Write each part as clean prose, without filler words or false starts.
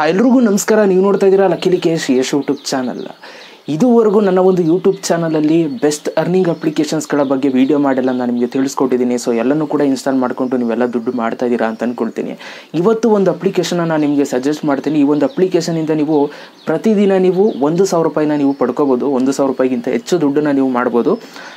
Hi ಎಲ್ಲರಿಗೂ ನಮಸ್ಕಾರ. ನೀವು ನೋಡ್ತಾ ಇದ್ದೀರಾ lucky Likesh Yash YouTube channel. ಇದುವರೆಗೂ ನನ್ನ ಒಂದು ಯೂಟ್ಯೂಬ್ ಚಾನಲಲ್ಲಿ ಬೆಸ್ಟ್ ಅರ್ನಿಂಗ್ ಅಪ್ಲಿಕೇಶನ್ಸ್ಗಳ ಬಗ್ಗೆ ವೀಡಿಯೋ ಮಾಡಲ್ಲ, ನಾನು ನಿಮಗೆ ತಿಳಿಸ್ಕೊಟ್ಟಿದ್ದೀನಿ. ಸೊ ಎಲ್ಲನೂ ಕೂಡ ಇನ್ಸ್ಟಾಲ್ ಮಾಡಿಕೊಂಡು ನೀವೆಲ್ಲ ದುಡ್ಡು ಮಾಡ್ತಾ ಇದ್ದೀರಾ ಅಂತ ಅಂದ್ಕೊಳ್ತೀನಿ. ಇವತ್ತು ಒಂದು ಅಪ್ಲಿಕೇಶನ್ನ ನಾನು ನಿಮಗೆ ಸಜೆಸ್ಟ್ ಮಾಡ್ತೀನಿ. ಈ ಒಂದು ಅಪ್ಲಿಕೇಶನಿಂದ ನೀವು ಪ್ರತಿದಿನ ನೀವು 1,000 ರೂಪಾಯಿನ ನೀವು ಪಡ್ಕೋಬೋದು. 1,000 ರೂಪಾಯಿಗಿಂತ ಹೆಚ್ಚು ದುಡ್ಡನ್ನ ನೀವು ಮಾಡ್ಬೋದು.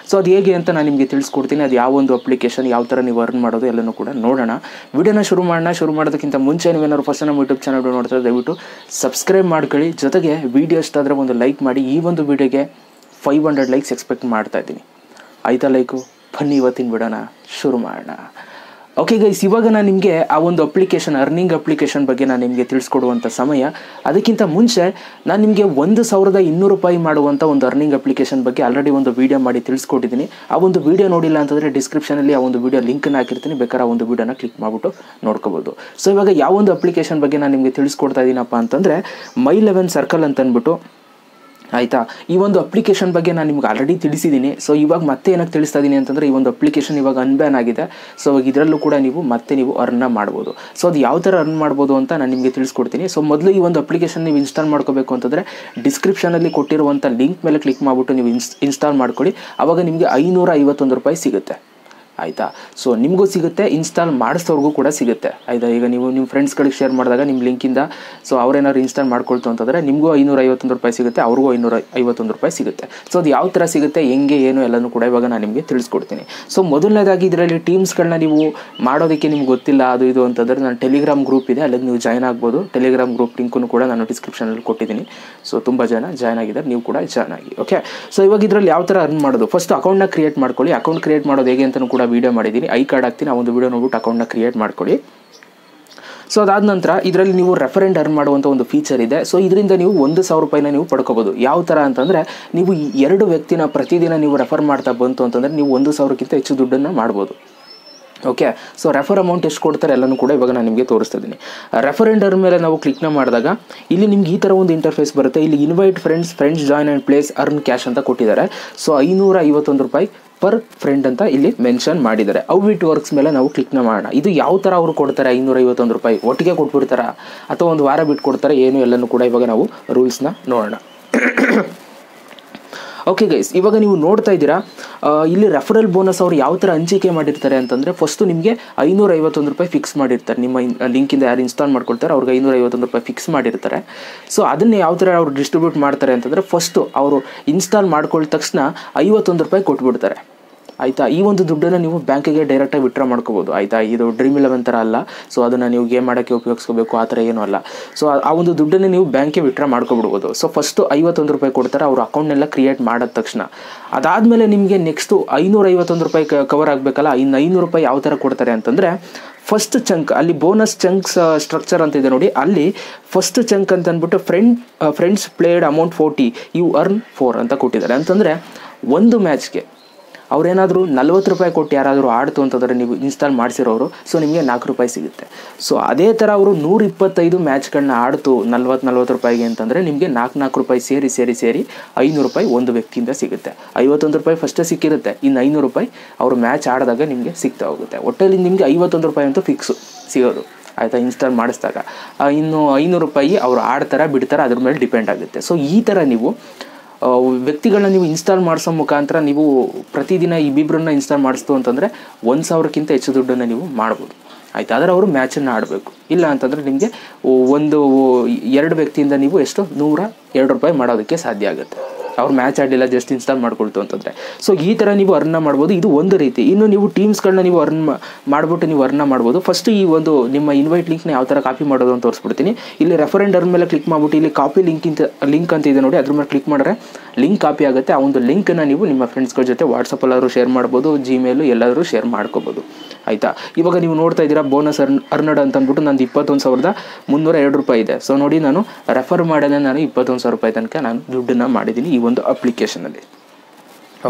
ಸೊ ಅದು ಹೇಗೆ ಅಂತ ನಾನು ನಿಮಗೆ ತಿಳಿಸ್ಕೊಡ್ತೀನಿ. ಅದು ಯಾವ ಒಂದು ಅಪ್ಲಿಕೇಶನ್, ಯಾವ ಥರ ನೀವು ಅರ್ನ್ ಮಾಡೋದು ಎಲ್ಲನೂ ಕೂಡ ನೋಡೋಣ. ವಿಡಿಯೋನ ಶುರು ಮಾಡೋಣ. ಶುರು ಮಾಡೋದಕ್ಕಿಂತ ಮುಂಚೆ ನೀವೇನಾದ್ರು ಫಸ್ಟ್ ನಮ್ಮ ಯೂಟ್ಯೂಬ್ ಚಾನಲ್ ನೋಡ್ತಾರೆ ದಯವಿಟ್ಟು ಸಬ್ಸ್ಕ್ರೈಬ್ ಮಾಡ್ಕೊಳ್ಳಿ. ಜೊತೆಗೆ ವಿಡಿಯೋ ಇಷ್ಟ ಆದರೆ ಒಂದು ಲೈಕ್ ಮಾಡಿ. ಈ ಒಂದು ವಿಡಿಯೋಗೆ 500 ಲೈಕ್ಸ್ ಎಕ್ಸ್ಪೆಕ್ಟ್ ಮಾಡ್ತಾ ಇದ್ದೀನಿ. ಆಯಿತಾ ಲೈಕು? ಬನ್ನಿ ಇವತ್ತಿನ ಬಿಡೋಣ, ಶುರು ಮಾಡೋಣ. ಓಕೆ ಗೈಸ್, ಇವಾಗ ನಾನು ನಿಮಗೆ ಆ ಒಂದು ಅಪ್ಲಿಕೇಶನ್, ಅರ್ನಿಂಗ್ ಅಪ್ಲಿಕೇಶನ್ ಬಗ್ಗೆ ನಾನು ನಿಮಗೆ ತಿಳಿಸ್ಕೊಡುವಂಥ ಸಮಯ. ಅದಕ್ಕಿಂತ ಮುಂಚೆ ನಾನು ನಿಮಗೆ 1,200 ರೂಪಾಯಿ ಮಾಡುವಂಥ ಒಂದು ಅರ್ನಿಂಗ್ ಅಪ್ಲಿಕೇಶನ್ ಬಗ್ಗೆ ಆಲ್ರೆಡಿ ಒಂದು ವೀಡಿಯೋ ಮಾಡಿ ತಿಳಿಸ್ಕೊಟ್ಟಿದ್ದೀನಿ. ಆ ಒಂದು ವೀಡಿಯೋ ನೋಡಿಲ್ಲ ಅಂತಂದರೆ ಡಿಸ್ಕ್ರಿಪ್ಷನಲ್ಲಿ ಆ ಒಂದು ವೀಡಿಯೋ ಲಿಂಕನ್ನು ಹಾಕಿರ್ತೀನಿ, ಬೇಕಾದ್ರೆ ಆ ಒಂದು ವೀಡಿಯೋನ ಕ್ಲಿಕ್ ಮಾಡಿಬಿಟ್ಟು ನೋಡ್ಕೋಬೋದು. ಸೊ ಇವಾಗ ಯಾವೊಂದು ಅಪ್ಲಿಕೇಶನ್ ಬಗ್ಗೆ ನಾನು ನಿಮಗೆ ತಿಳಿಸ್ಕೊಡ್ತಾ ಇದ್ದೀನಪ್ಪ ಅಂತಂದರೆ My11circle ಅಂತಂದ್ಬಿಟ್ಟು, ಆಯಿತಾ, ಈ ಒಂದು ಅಪ್ಲಿಕೇಶನ್ ಬಗ್ಗೆ ನಾನು ನಿಮ್ಗೆ ಆಲ್ರೆಡಿ ತಿಳಿಸಿದ್ದೀನಿ. ಸೊ ಇವಾಗ ಮತ್ತೆ ಏನಕ್ಕೆ ತಿಳಿಸ್ತಾ ಇದ್ದೀನಿ ಅಂತಂದರೆ, ಈ ಒಂದು ಅಪ್ಲಿಕೇಶನ್ ಇವಾಗ ಅನ್ಬ್ಯಾನ್ ಆಗಿದೆ. ಸೊ ಇವಾಗ ಇದರಲ್ಲೂ ಕೂಡ ನೀವು ಅರ್ನ್ ಮಾಡ್ಬೋದು. ಸೊ ಅದು ಯಾವ ಥರ ಅರ್ನ್ ಮಾಡ್ಬೋದು ಅಂತ ನಾನು ನಿಮಗೆ ತಿಳಿಸ್ಕೊಡ್ತೀನಿ. ಸೊ ಮೊದಲು ಈ ಒಂದು ಅಪ್ಲಿಕೇಶನ್ ನೀವು ಇನ್ಸ್ಟಾಲ್ ಮಾಡ್ಕೋಬೇಕು ಅಂತಂದರೆ ಡಿಸ್ಕ್ರಿಪ್ಷನಲ್ಲಿ ಕೊಟ್ಟಿರುವಂಥ ಲಿಂಕ್ ಮೇಲೆ ಕ್ಲಿಕ್ ಮಾಡಿಬಿಟ್ಟು ನೀವು ಇನ್ಸ್ಟಾಲ್ ಮಾಡ್ಕೊಳ್ಳಿ. ಆವಾಗ ನಿಮಗೆ 551 ರೂಪಾಯಿ ಸಿಗುತ್ತೆ. ಆಯಿತಾ? ಸೊ ನಿಮಗೂ ಸಿಗುತ್ತೆ, ಇನ್ಸ್ಟಾಲ್ ಮಾಡಿಸೋರ್ಗೂ ಕೂಡ ಸಿಗುತ್ತೆ. ಆಯಿತಾ? ಈಗ ನೀವು ನಿಮ್ಮ ಫ್ರೆಂಡ್ಸ್ಗಳಿಗೆ ಶೇರ್ ಮಾಡಿದಾಗ ನಿಮ್ಮ ಲಿಂಕಿಂದ, ಸೊ ಅವ್ರೇನಾದ್ರು ಇನ್ಸ್ಟಾಲ್ ಮಾಡ್ಕೊಳ್ತು ಅಂತಂದರೆ ನಿಮಗೂ 551 ರೂಪಾಯಿ ಸಿಗುತ್ತೆ, ಅವ್ರಿಗೂ 551 ರೂಪಾಯಿ ಸಿಗುತ್ತೆ. ಸೊ ಅದು ಯಾವ ಥರ ಸಿಗುತ್ತೆ, ಹೆಂಗೆ, ಏನು ಎಲ್ಲನೂ ಕೂಡ ಇವಾಗ ನಾನು ನಿಮಗೆ ತಿಳಿಸ್ಕೊಡ್ತೀನಿ. ಸೊ ಮೊದಲನೇದಾಗಿ ಇದರಲ್ಲಿ ಟೀಮ್ಸ್ಗಳನ್ನ ನೀವು ಮಾಡೋದಕ್ಕೆ ನಿಮ್ಗೆ ಗೊತ್ತಿಲ್ಲ ಅದು ಇದು ಅಂತಂದರೆ ನಾನು ಟೆಲಿಗ್ರಾಮ್ ಗ್ರೂಪ್ ಇದೆ, ಅಲ್ಲಿಗೆ ನೀವು ಜಾಯ್ನ್ ಆಗ್ಬೋದು. ಟೆಲಿಗ್ರಾಮ್ ಗ್ರೂಪ್ ಲಿಂಕನ್ನು ಕೂಡ ನಾನು ಡಿಸ್ಕ್ರಿಪ್ಷನಲ್ಲಿ ಕೊಟ್ಟಿದ್ದೀನಿ. ಸೊ ತುಂಬ ಜನ ಜಾಯ್ನ್ ಆಗಿದ್ದಾರೆ, ನೀವು ಕೂಡ ಜಾಯ್ನ್ ಆಗಿ. ಓಕೆ? ಸೊ ಇವಾಗ ಇದರಲ್ಲಿ ಯಾವ ಥರ ಅರ್ನ್ ಮಾಡೋದು, ಫಸ್ಟ್ ಅಕೌಂಟ್ನ ಕ್ರಿಯೇಟ್ ಮಾಡ್ಕೊಳ್ಳಿ. ಅಕೌಂಟ್ ಕ್ರಿಯೇಟ್ ಮಾಡೋದು ಹೇಗೆ ಅಂತಲೂ ಕೂಡ ವಿಡಿಯೋ ಮಾಡಿದ್ದೀನಿ, ಐ ಕಾರ್ಡ್ ಹಾಕ್ತೀನಿ, ಆ ಒಂದು ವಿಡಿಯೋ ನೋಡ್ಬಿಟ್ಟು ಅಕೌಂಟ್ನ ಕ್ರಿಯೇಟ್ ಮಾಡ್ಕೊಳ್ಳಿ. ಸೊ ಅದಾದ ನಂತರ ಇದರಲ್ಲಿ ನೀವು ರೆಫರೆಂಡ್ ಅರ್ನ್ ಮಾಡುವಂಥ ಒಂದು ಫೀಚರ್ ಇದೆ. ಸೊ ಇದರಿಂದ ನೀವು 1,000 ರೂಪಾಯಿನ ನೀವು ಪಡ್ಕೋಬೋದು. ಯಾವ ಥರ ಅಂತಂದರೆ, ನೀವು 2 ವ್ಯಕ್ತಿನ ಪ್ರತಿದಿನ ನೀವು ರೆಫರ್ ಮಾಡ್ತಾ ಬಂತು ಅಂತಂದರೆ ನೀವು 1,000ಕ್ಕಿಂತ ಹೆಚ್ಚು ದುಡ್ಡನ್ನು ಮಾಡ್ಬೋದು. ಓಕೆ? ಸೊ ರೆಫರ್ ಅಮೌಂಟ್ ಎಷ್ಟು ಕೊಡ್ತಾರೆ ಎಲ್ಲನೂ ಕೂಡ ಇವಾಗ ನಾನು ನಿಮಗೆ ತೋರಿಸ್ತಾ ಇದ್ದೀನಿ. ರೆಫರೆಂಡರ್ ಮೇಲೆ ನಾವು ಕ್ಲಿಕ್ನ ಮಾಡಿದಾಗ ಇಲ್ಲಿ ನಿಮ್ಗೆ ಈ ಥರ ಒಂದು ಇಂಟರ್ಫೇಸ್ ಬರುತ್ತೆ. ಇಲ್ಲಿ invite friends join and plays earn cash ಅಂತ ಕೊಟ್ಟಿದ್ದಾರೆ. ಸೊ 551 ರೂಪಾಯಿ ಪರ್ ಫ್ರೆಂಡ್ ಅಂತ ಇಲ್ಲಿ ಮೆನ್ಷನ್ ಮಾಡಿದ್ದಾರೆ. ಹೌ ಇಟ್ ವರ್ಕ್ಸ್ ಮೇಲೆ ನಾವು ಕ್ಲಿಕ್ನ ಮಾಡೋಣ. ಇದು ಯಾವ ಥರ ಅವರು ಕೊಡ್ತಾರೆ, 551 ರೂಪಾಯಿ ಒಟ್ಟಿಗೆ ಕೊಟ್ಬಿಡ್ತಾರಾ ಅಥವಾ ಒಂದು ವಾರ ಬಿಟ್ಟು ಕೊಡ್ತಾರೆ, ಏನು ಎಲ್ಲನೂ ಕೂಡ ಇವಾಗ ನಾವು ರೂಲ್ಸ್ನ ನೋಡೋಣ. ಓಕೆ ಗೈಸ್, ಇವಾಗ ನೀವು ನೋಡ್ತಾ ಇದ್ದೀರಾ ಇಲ್ಲಿ ರೆಫರಲ್ ಬೋನಸ್ ಅವ್ರು ಯಾವ ಥರ ಹಂಚಿಕೆ ಮಾಡಿರ್ತಾರೆ ಅಂತಂದರೆ, ಫಸ್ಟು ನಿಮಗೆ 551 ರೂಪಾಯಿ ಫಿಕ್ಸ್ ಮಾಡಿರ್ತಾರೆ. ನಿಮ್ಮ ಲಿಂಕಿಂದ ಯಾರು ಇನ್ಸ್ಟಾಲ್ ಮಾಡ್ಕೊಳ್ತಾರೆ ಅವ್ರಿಗೆ 551 ರೂಪಾಯಿ ಫಿಕ್ಸ್ ಮಾಡಿರ್ತಾರೆ. ಸೊ ಅದನ್ನೇ ಯಾವ ಥರ ಅವರು ಡಿಸ್ಟ್ರಿಬ್ಯೂಟ್ ಮಾಡ್ತಾರೆ ಅಂತಂದರೆ, ಫಸ್ಟು ಅವರು ಇನ್ಸ್ಟಾಲ್ ಮಾಡ್ಕೊಳ್ಳ ತಕ್ಷಣ 51 ರೂಪಾಯಿ ಕೊಟ್ಬಿಡ್ತಾರೆ. ಆಯಿತಾ? ಈ ಒಂದು ದುಡ್ಡನ್ನು ನೀವು ಬ್ಯಾಂಕಿಗೆ ಡೈರೆಕ್ಟಾಗಿ ವಿತ್ಡ್ರಾ ಮಾಡ್ಕೋಬೋದು. ಆಯಿತಾ? ಇದು Dream11 ಥರ ಅಲ್ಲ. ಸೊ ಅದನ್ನು ನೀವು ಗೇಮ್ ಮಾಡೋಕ್ಕೆ ಉಪಯೋಗಿಸ್ಕೋಬೇಕು, ಆ ಥರ ಏನೂ ಅಲ್ಲ. ಸೊ ಆ ಒಂದು ದುಡ್ಡನ್ನು ನೀವು ಬ್ಯಾಂಕಿಗೆ ವಿತ್ಡ್ರಾ ಮಾಡ್ಕೊಬಿಡ್ಬೋದು. ಸೊ ಫಸ್ಟು 551 ರೂಪಾಯಿ ಕೊಡ್ತಾರೆ ಅವ್ರ ಅಕೌಂಟ್ನೆಲ್ಲ ಕ್ರಿಯೇಟ್ ಮಾಡಿದ ತಕ್ಷಣ. ಅದಾದಮೇಲೆ ನಿಮಗೆ ನೆಕ್ಸ್ಟು 551 ರೂಪಾಯಿ ಕವರ್ ಆಗಬೇಕಲ್ಲ, 500 ರೂಪಾಯಿ ಯಾವ ಥರ ಕೊಡ್ತಾರೆ ಅಂತಂದರೆ, ಫಸ್ಟ್ ಚಂಕ್ ಅಲ್ಲಿ ಬೋನಸ್ ಚಂಕ್ಸ್ ಸ್ಟ್ರಕ್ಚರ್ ಅಂತ ಇದೆ ನೋಡಿ, ಅಲ್ಲಿ ಫಸ್ಟ್ ಚಂಕ್ ಅಂತ ಅಂದ್ಬಿಟ್ಟು friends played amount 40 you earn 4 ಅಂತ ಕೊಟ್ಟಿದ್ದಾರೆ. ಅಂತಂದರೆ ಒಂದು ಮ್ಯಾಚ್ಗೆ ಅವರೇನಾದರೂ 40 ರೂಪಾಯಿ ಕೊಟ್ಟು ಯಾರಾದರೂ ಆಡ್ತು ಅಂತಂದರೆ ನೀವು ಇನ್ಸ್ಟಾಲ್ ಮಾಡಿಸಿರೋರು, ಸೊ ನಿಮಗೆ 4 ರೂಪಾಯಿ ಸಿಗುತ್ತೆ. ಸೊ ಅದೇ ಥರ ಅವರು 125 ಮ್ಯಾಚ್ಗಳನ್ನ ಆಡ್ತು 40 ರೂಪಾಯಿಗೆ ಅಂತಂದರೆ ನಿಮಗೆ 4 ರೂಪಾಯಿ ಸೇರಿ 500 ರೂಪಾಯಿ ಒಂದು ವ್ಯಕ್ತಿಯಿಂದ ಸಿಗುತ್ತೆ. 51 ರೂಪಾಯಿ ಫಸ್ಟೇ ಸಿಕ್ಕಿರುತ್ತೆ, ಇನ್ನು 500 ರೂಪಾಯಿ ಅವರು ಮ್ಯಾಚ್ ಆಡಿದಾಗ ನಿಮಗೆ ಸಿಗ್ತಾ ಹೋಗುತ್ತೆ. ಒಟ್ಟಲ್ಲಿ ನಿಮಗೆ 51 ರೂಪಾಯಿ ಅಂತೂ ಫಿಕ್ಸು ಸಿಗೋದು. ಆಯಿತಾ? ಇನ್ಸ್ಟಾಲ್ ಮಾಡಿಸಿದಾಗ ಇನ್ನು 500 ರೂಪಾಯಿ ಅವರು ಆಡ್ತಾರ ಬಿಡ್ತಾರೆ, ಅದ್ರ ಮೇಲೆ ಡಿಪೆಂಡ್ ಆಗುತ್ತೆ. ಸೊ ಈ ಥರ ನೀವು ವ್ಯಕ್ತಿಗಳನ್ನ ನೀವು ಇನ್ಸ್ಟಾಲ್ ಮಾಡಿಸೋ ಮುಖಾಂತರ ನೀವು ಪ್ರತಿದಿನ ಇಬ್ಬಿಬ್ಬರನ್ನ ಇನ್ಸ್ಟಾಲ್ ಮಾಡಿಸ್ತು ಅಂತಂದರೆ 1,000ಕ್ಕಿಂತ ಹೆಚ್ಚು ದುಡ್ಡನ್ನು ನೀವು ಮಾಡ್ಬೋದು. ಆಯಿತಾ? ಆದರೆ ಅವರು ಮ್ಯಾಚನ್ನು ಆಡಬೇಕು. ಇಲ್ಲ ಅಂತಂದರೆ ನಿಮಗೆ 2 ವ್ಯಕ್ತಿಯಿಂದ ನೀವು ಎಷ್ಟು 102 ರೂಪಾಯಿ ಮಾಡೋದಕ್ಕೆ ಸಾಧ್ಯ ಆಗುತ್ತೆ. ಅವ್ರು ಮ್ಯಾಚ್ ಆಡಲಿಲ್ಲ, ಜಸ್ಟ್ ಇನ್ಸ್ಟಾಲ್ ಮಾಡ್ಕೊಳ್ತು ಅಂತಂದರೆ. ಸೊ ಈ ಥರ ನೀವು ಅರ್ನ್ ಮಾಡ್ಬೋದು. ಇದು ಒಂದು ರೀತಿ. ಇನ್ನು ನೀವು ಟೀಮ್ಸ್ಗಳನ್ನ ನೀವು ಅರ್ನ್ ಮಾಡಿಬಿಟ್ಟು ನೀವು ಅರ್ನ್ ಮಾಡ್ಬೋದು. ಫಸ್ಟ್ ಈ ಒಂದು ನಿಮ್ಮ ಇನ್ವೈಟ್ ಲಿಂಕ್ನ ಯಾವ ಥರ ಕಾಪಿ ಮಾಡೋದು ಅಂತ ತೋರಿಸ್ಬಿಡ್ತೀನಿ. ಇಲ್ಲಿ ರೆಫರೆಂಡ್ ಅರ್ನ್ ಮೇಲೆ ಕ್ಲಿಕ್ ಮಾಡಿಬಿಟ್ಟು ಇಲ್ಲಿ ಕಾಪಿ ಲಿಂಕ್ ಅಂತ ಇದೆ ನೋಡಿ, ಅದ್ರ ಮೇಲೆ ಕ್ಲಿಕ್ ಮಾಡಿದ್ರೆ ಲಿಂಕ್ ಕಾಪಿ ಆಗುತ್ತೆ. ಆ ಒಂದು ಲಿಂಕನ್ನು ನೀವು ನಿಮ್ಮ ಫ್ರೆಂಡ್ಸ್ಗಳ ಜೊತೆ ವಾಟ್ಸಪ್ಪಲ್ಲಾದರೂ ಶೇರ್ ಮಾಡ್ಬೋದು, ಜಿಮೇಲು ಎಲ್ಲಾದರೂ ಶೇರ್ ಮಾಡ್ಕೋಬೋದು. ಆಯಿತಾ? ಇವಾಗ ನೀವು ನೋಡ್ತಾ ಇದ್ದೀರಾ ಬೋನಸ್ ಅರ್ನಡ್ ಅಂತ ಅಂದ್ಬಿಟ್ಟು ನಂದು 21,302 ರೂಪಾಯಿ ಇದೆ. ಸೊ ನೋಡಿ, ನಾನು ರೆಫರ್ ಮಾಡೋದೇ ನಾನು 21,000 ರೂಪಾಯಿ ತನಕ ನಾನು ದುಡ್ಡನ್ನು ಮಾಡಿದ್ದೀನಿ ಈ ಒಂದು ಅಪ್ಲಿಕೇಶನಲ್ಲಿ.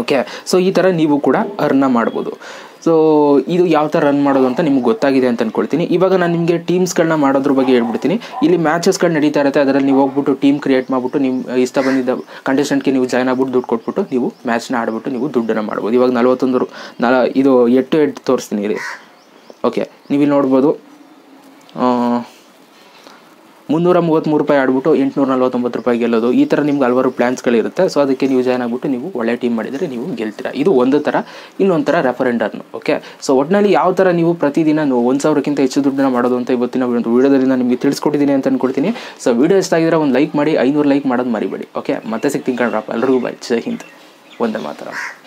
ಓಕೆ? ಸೊ ಈ ಥರ ನೀವು ಕೂಡ ಅರ್ನ್ ಮಾಡ್ಬೋದು. ಸೊ ಇದು ಯಾವ ಥರ ರನ್ ಮಾಡೋದು ಅಂತ ನಿಮ್ಗೆ ಗೊತ್ತಾಗಿದೆ ಅಂತ ಅಂದ್ಕೊಳ್ತೀನಿ. ಇವಾಗ ನಾನು ನಿಮಗೆ ಟೀಮ್ಸ್ಗಳನ್ನ ಮಾಡೋದ್ರ ಬಗ್ಗೆ ಹೇಳ್ಬಿಡ್ತೀನಿ. ಇಲ್ಲಿ ಮ್ಯಾಚಸ್ಗಳು ನಡೀತಾ ಇರುತ್ತೆ, ಅದರಲ್ಲಿ ನೀವು ಹೋಗ್ಬಿಟ್ಟು ಟೀಮ್ ಕ್ರಿಯೇಟ್ ಮಾಡಿಬಿಟ್ಟು ನಿಮ್ಮ ಇಷ್ಟ ಬಂದಿದ್ದ ಕಂಟೆಸ್ಟೆಂಟ್ಗೆ ನೀವು ಜಾಯ್ನ್ ಆಗ್ಬಿಟ್ಟು ದುಡ್ಡು ಕೊಟ್ಬಿಟ್ಟು ನೀವು ಮ್ಯಾಚ್ನ ಆಡ್ಬಿಟ್ಟು ನೀವು ದುಡ್ಡನ್ನು ಮಾಡ್ಬೋದು. ಇವಾಗ 41 ಇದು 8 ತೋರಿಸ್ತೀನಿ. ಇಲ್ಲಿ ಓಕೆ, ನೀವು ಇಲ್ಲಿ ನೋಡ್ಬೋದು 333 ರೂಪಾಯಿ ಆಡ್ಬಿಟ್ಟು 849 ರೂಪಾಯಿ ಗೆಲ್ಲೋದು ಈ ತರ ನಿಮಗೆ ಹಲವಾರು ಪ್ಲಾನ್ಸ್ ಗಳು ಇರುತ್ತೆ ಸೋ ಅದಕ್ಕೆ ನೀವು ಜಾಯಿನ್ ಆಗಿಬಿಟ್ಟು ನೀವು ಒಳ್ಳೆ ಟೀಮ್ ಮಾಡಿದ್ರೆ ನೀವು ಗೆಲ್ತೀರಾ ಇದು ಒಂದು ತರ ಇನ್ನೊಂದು ತರ ರೆಫರೆಂಡರ್ ಓಕೆ ಸೋ ಒಟ್ನಲ್ಲಿ ಯಾವ ತರ ನೀವು ಪ್ರತಿದಿನ 1000 ಕ್ಕಿಂತ ಹೆಚ್ಚು ದುಡ್ಡನ್ನ ಮಾಡೋದು ಅಂತ ಇವತ್ತಿನ ವಿಡಿಯೋದಲ್ಲಿ ನಾನು ನಿಮಗೆ ತಿಳಿಸ್ಕೊಟ್ಟಿದ್ದೀನಿ ಅಂತ ಅನ್ಕೊಂಡಿದ್ದೀನಿ ಸೋ ವಿಡಿಯೋ ಇಷ್ಟ ಆಗಿದ್ರೆ ಒಂದು ಲೈಕ್ ಮಾಡಿ 500 ಲೈಕ್ ಮಾಡೋದು ಮರಿಬೇಡಿ ಓಕೆ ಮತ್ತೆ ಸಿಗ್ತೀನಿ ಕಣರಪ್ಪ ಎಲ್ಲರಿಗೂ ಬೈ ಜೈ ಹಿಂದ್ ವಂದೇ ಮಾತರಂ